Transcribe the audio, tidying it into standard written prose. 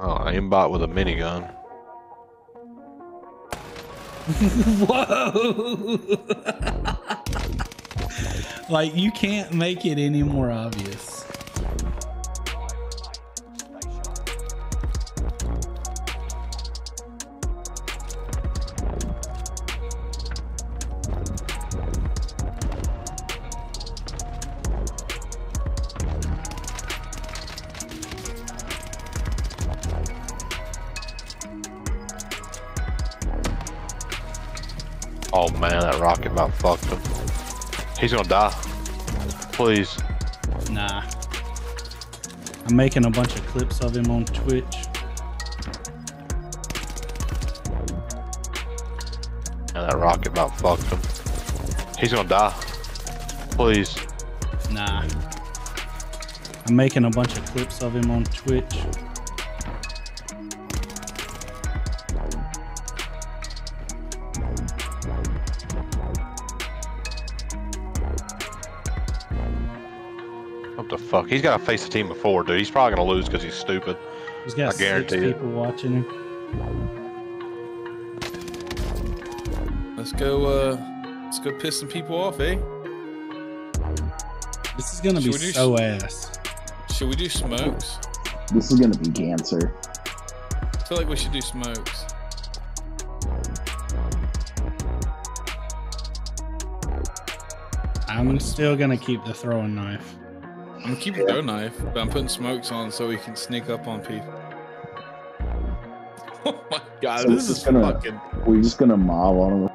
Wow, aimbot with a minigun. Whoa! Like, you can't make it any more obvious. Oh man, that rocket about fucked him. He's gonna die. Please. Nah. I'm making a bunch of clips of him on Twitch. And that rocket about fucked him. He's gonna die. Please. Nah. I'm making a bunch of clips of him on Twitch. What the fuck? He's got to face the team before, dude. He's probably going to lose because he's stupid. He's got six people watching him. Let's go piss some people off, eh? This is going to be so ass. Should we do smokes? This is going to be cancer. I feel like we should do smokes. I'm still going to keep the throwing knife. I'm keeping a knife, but I'm putting smokes on so we can sneak up on people. Oh my god, so this is fucking... We're just gonna mob on them